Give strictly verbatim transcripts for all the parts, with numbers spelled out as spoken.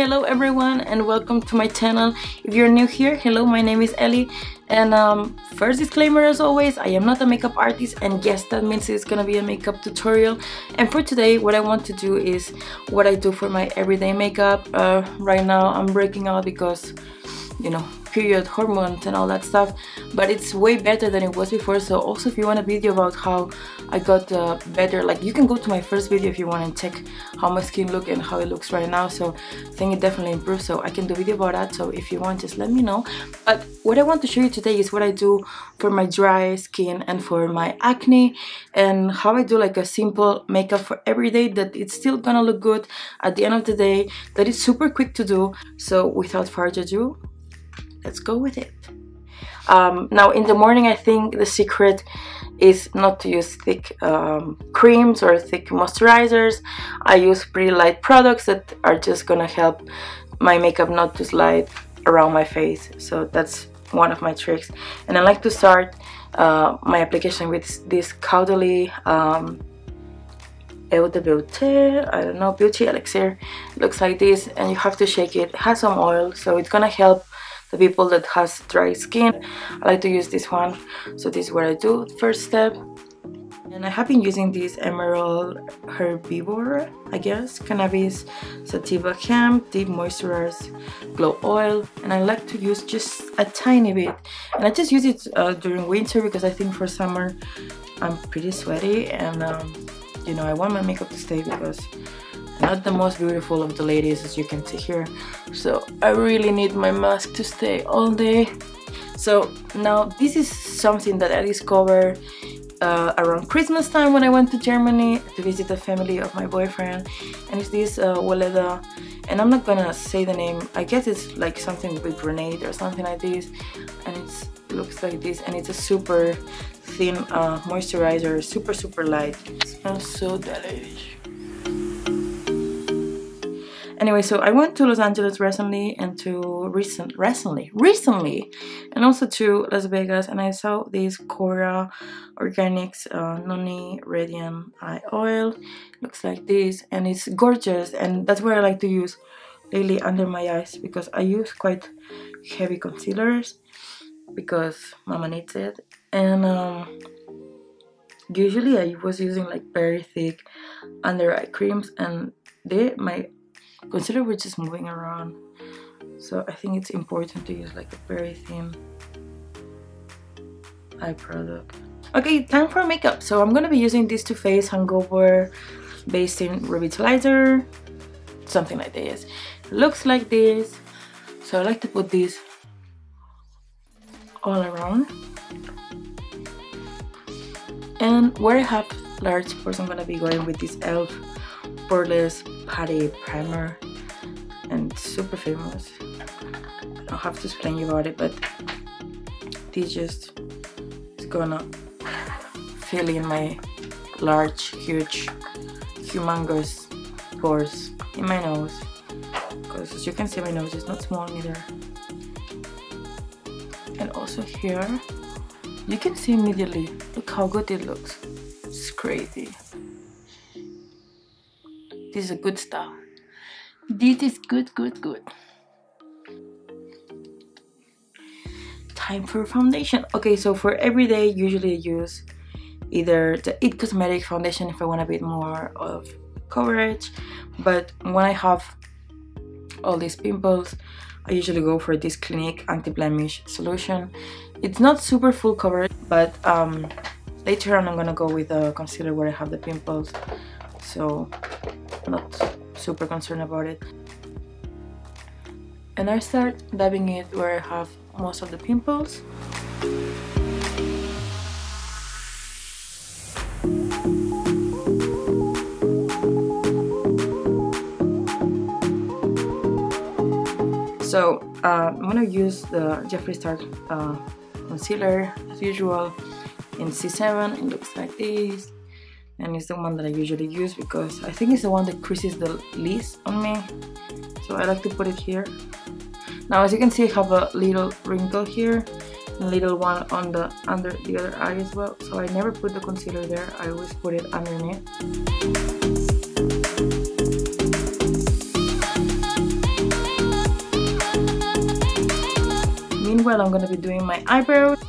Hello everyone and welcome to my channel. If you're new here, hello, my name is Ellie, and um, first disclaimer as always, I am not a makeup artist, and yes, that means it's gonna be a makeup tutorial. And for today, what I want to do is what I do for my everyday makeup. Uh, right now I'm breaking out because, you know, period, hormones and all that stuff, but it's way better than it was before. So also, if you want a video about how I got uh, better, like, you can go to my first video if you want and check how my skin look and how it looks right now. So I think it definitely improved, so I can do a video about that. So if you want, just let me know. But what I want to show you today is what I do for my dry skin and for my acne, and how I do like a simple makeup for every day that it's still gonna look good at the end of the day, that it's super quick to do. So without further ado, let's go with it. Um, now in the morning, I think the secret is not to use thick um, creams or thick moisturizers. I use pretty light products that are just gonna help my makeup not to slide around my face. So that's one of my tricks. And I like to start uh, my application with this Caudalie um, Eau de Beauté, I don't know, Beauty Elixir. It looks like this, and you have to shake it. It has some oil, so it's gonna help the people that has dry skin. I like to use this one, so this is what I do first step. And I have been using this Emerald Herbivore, I guess, Cannabis Sativa Hemp Deep Moisturize Glow Oil, and I like to use just a tiny bit. And I just use it uh, during winter because I think for summer I'm pretty sweaty, and um, you know, I want my makeup to stay because not the most beautiful of the ladies, as you can see here. So I really need my mask to stay all day. So now this is something that I discovered uh, around Christmas time when I went to Germany to visit the family of my boyfriend, and it's this uh, Weleda, and I'm not gonna say the name. I guess it's like something with grenade or something like this, and it's, it looks like this, and it's a super thin uh, moisturizer, super super light. It smells so delicious. Anyway, so I went to Los Angeles recently and to recent recently recently and also to Las Vegas, and I saw this Cora Organics uh, Noni Radiant Eye Oil. It looks like this, and it's gorgeous, and that's what I like to use lately under my eyes because I use quite heavy concealers because mama needs it. And um, usually I was using like very thick under eye creams, and they my consider we're just moving around, so I think it's important to use like a very thin eye product. Okay, time for makeup. So I'm gonna be using this Too Face Hangover Basting Revitalizer, something like this. It looks like this. So I like to put this all around, and where I have large pores, I'm gonna be going with this Elf Poreless Putty Primer, and super famous. I'll have to explain you about it, but this just is gonna fill in my large, huge, humongous pores in my nose, because as you can see, my nose is not small either. And also here, you can see immediately, look how good it looks. It's crazy. This is a good stuff. This is good, good, good. Time for foundation. Okay, so for every day, usually I use either the It Cosmetics foundation if I want a bit more of coverage. But when I have all these pimples, I usually go for this Clinique anti-blemish solution. It's not super full coverage, but um, later on I'm gonna go with a concealer where I have the pimples. So not super concerned about it, and I start dabbing it where I have most of the pimples. So uh, I'm gonna use the Jeffree Star uh, concealer as usual in C seven. It looks like this, and it's the one that I usually use because I think it's the one that creases the least on me, so I like to put it here. Now as you can see, I have a little wrinkle here and a little one on the under the other eye as well, so I never put the concealer there, I always put it underneath. well, I'm gonna be doing my eyebrows.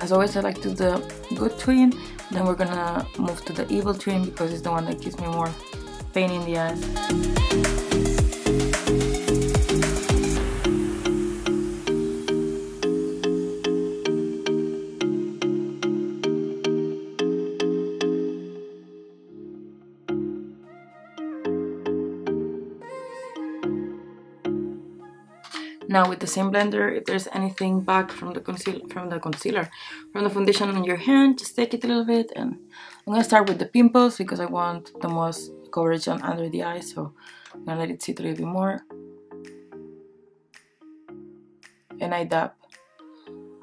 As always, I like to do the good twin, then we're gonna move to the evil twin because it's the one that gives me more pain in the eyes. Now with the same blender, if there's anything back from the conceal from the concealer, from the foundation on your hand, just take it a little bit. And I'm gonna start with the pimples because I want the most coverage on under the eye, so I'm gonna let it sit a little bit more. And I dab.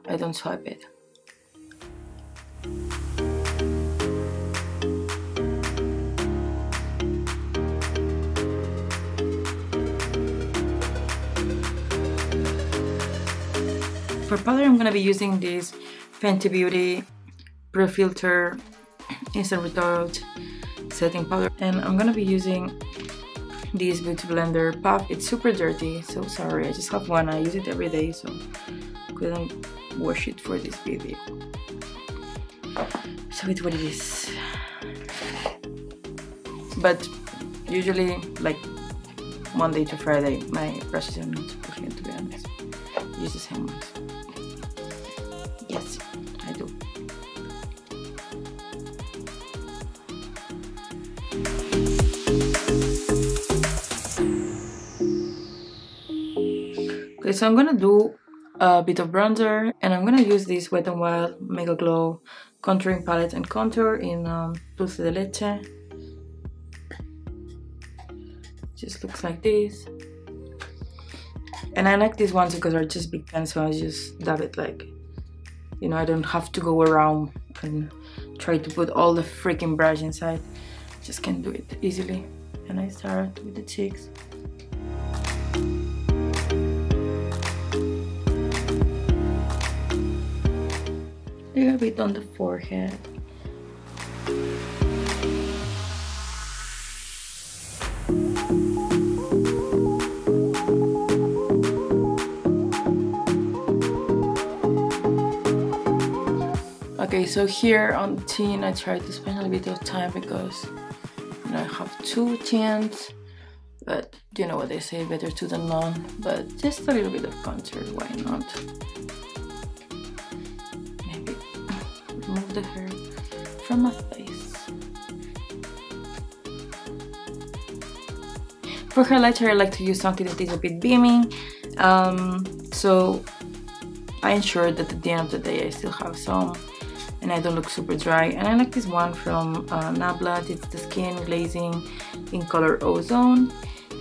I don't swipe it. For powder, I'm going to be using this Fenty Beauty Pro Filter Instant Retouch Setting Powder, and I'm going to be using this Beauty Blender Puff. It's super dirty, so sorry, I just have one. I use it every day, so couldn't wash it for this video. So it's what it is. But usually, like Monday to Friday, my brushes are not super clean, to be honest. I use the same ones. Yes, I do. Okay, so I'm gonna do a bit of bronzer, and I'm gonna use this Wet n Wild Mega Glow Contouring Palette and Contour in um, Dulce de Leche. Just looks like this. And I like these ones because they're just big pens, so I just dab it, like, you know, I don't have to go around and try to put all the freaking brush inside. Just can do it easily. And I start with the cheeks. A little bit on the forehead. Okay, so here on the chin, I try to spend a little bit of time because, you know, I have two chins, but you know what they say, better two than none. But just a little bit of contour, why not? Maybe remove the hair from my face. For highlighter, I like to use something that is a bit beaming, um, so I ensure that at the end of the day I still have some. And I don't look super dry. And I like this one from uh, NABLA. It's the Skin Glazing in color Ozone,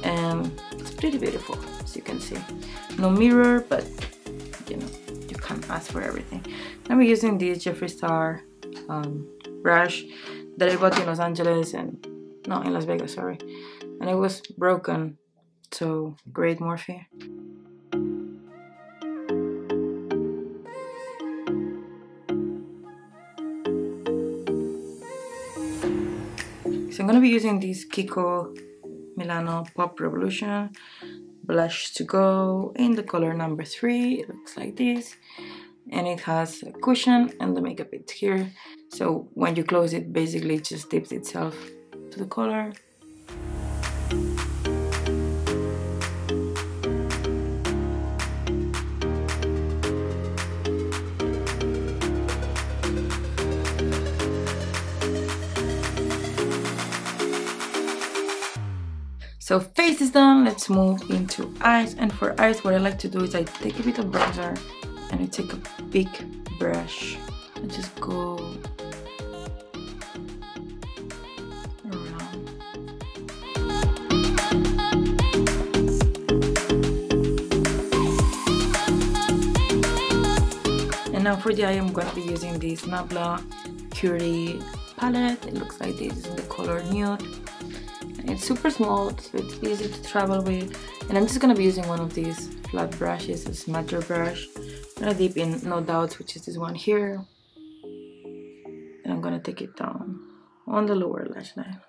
and it's pretty beautiful, as you can see. No mirror, but you know, you can't ask for everything. And I'm using this Jeffree Star um, brush that I bought in Los Angeles and no, in Las Vegas, sorry. And it was broken, so great Morphe. I'm gonna be using this Kiko Milano Pop Revolution blush to go in the color number three. It looks like this, and it has a cushion, and the makeup is here, so when you close it, basically it just dips itself to the color. So face is done, let's move into eyes. And for eyes, what I like to do is I take a bit of bronzer and I take a big brush and just go around. And now for the eye, I'm going to be using this NABLA Curie palette. It looks like this, in the color Nude. It's super small, so it's easy to travel with. And I'm just gonna be using one of these flat brushes, a smatter brush. I'm gonna dip in No Doubts, which is this one here. And I'm gonna take it down on the lower lash line.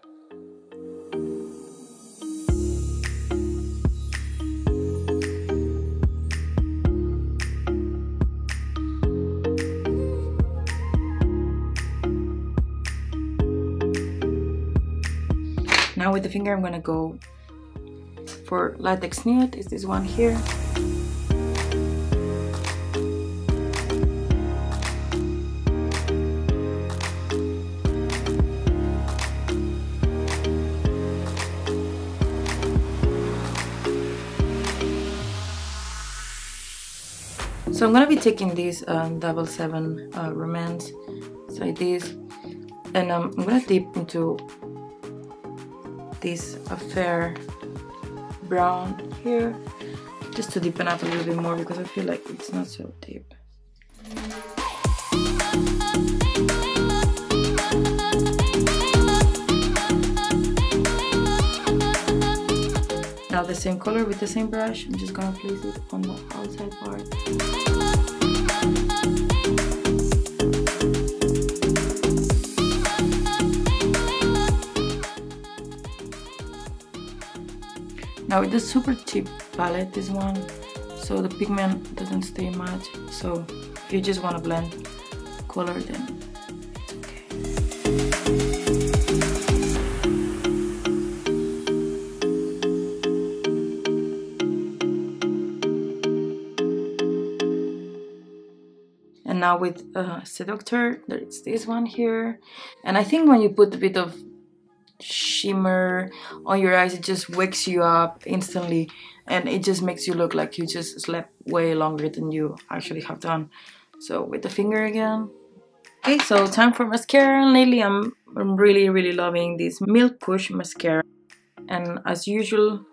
Now with the finger I'm gonna go for Latex Nude, is this one here. So I'm gonna be taking this um, Double Seven uh, Romance, it's like this, and um, I'm gonna dip into this uh, fair brown here, just to deepen up a little bit more because I feel like it's not so deep. Now the same color with the same brush, I'm just gonna place it on the outside part. Now with the super cheap palette, this one, so the pigment doesn't stay much, so if you just want to blend color, then it's okay. And now with uh, Seductor, there's this one here, and I think when you put a bit of shimmer on your eyes, it just wakes you up instantly and it just makes you look like you just slept way longer than you actually have done. So with the finger again. Okay, so time for mascara, and lately I'm, I'm really really loving this Milk Push mascara, and as usual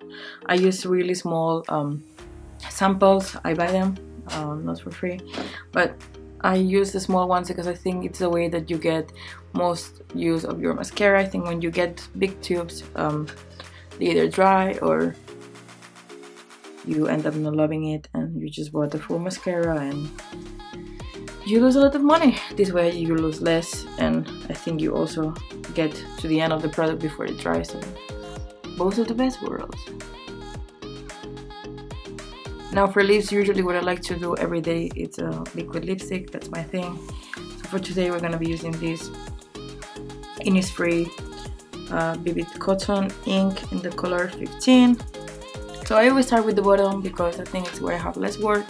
I use really small um, samples. I buy them, uh, not for free, but I use the small ones because I think it's the way that you get most use of your mascara. I think when you get big tubes, um, they either dry or you end up not loving it and you just bought the full mascara and you lose a lot of money. This way you lose less, and I think you also get to the end of the product before it dries. So both of the best worlds. Now for lips, usually what I like to do every day is a liquid lipstick, that's my thing. So for today we're going to be using this Innisfree uh, Vivid Cotton Ink in the color fifteen. So I always start with the bottom because I think it's where I have less work.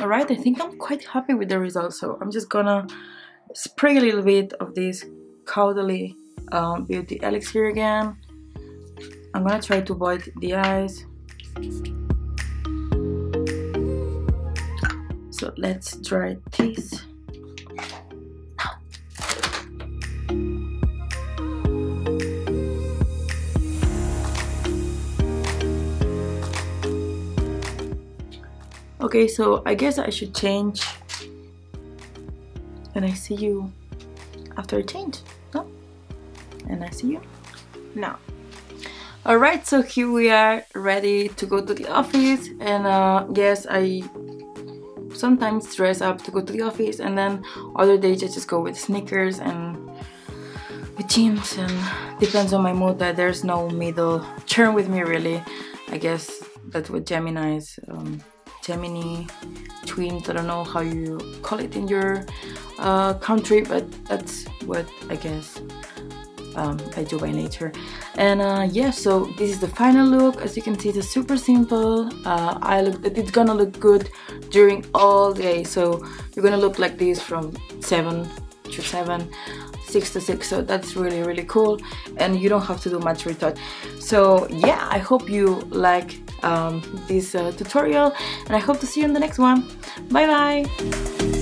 Alright, I think I'm quite happy with the results, so I'm just gonna spray a little bit of this Caudalie um, Beauty Elixir again. I'm gonna try to void the eyes. So let's dry this. Okay, so I guess I should change, and I see you after I change. No? And I see you now. Alright, so here we are, ready to go to the office, and uh, yes, I sometimes dress up to go to the office, and then other days I just go with sneakers and with jeans, and depends on my mood. That there's no middle term with me really. I guess that's what Gemini's um, Gemini twins, I don't know how you call it in your uh, country, but that's what I guess um, I do by nature. And uh, yeah, so this is the final look. As you can see, it's super simple. uh, I look, it's gonna look good during all day, so you're gonna look like this from seven to seven, six to six, so that's really really cool, and you don't have to do much retouch. So yeah, I hope you like um, this uh, tutorial, and I hope to see you in the next one. Bye bye.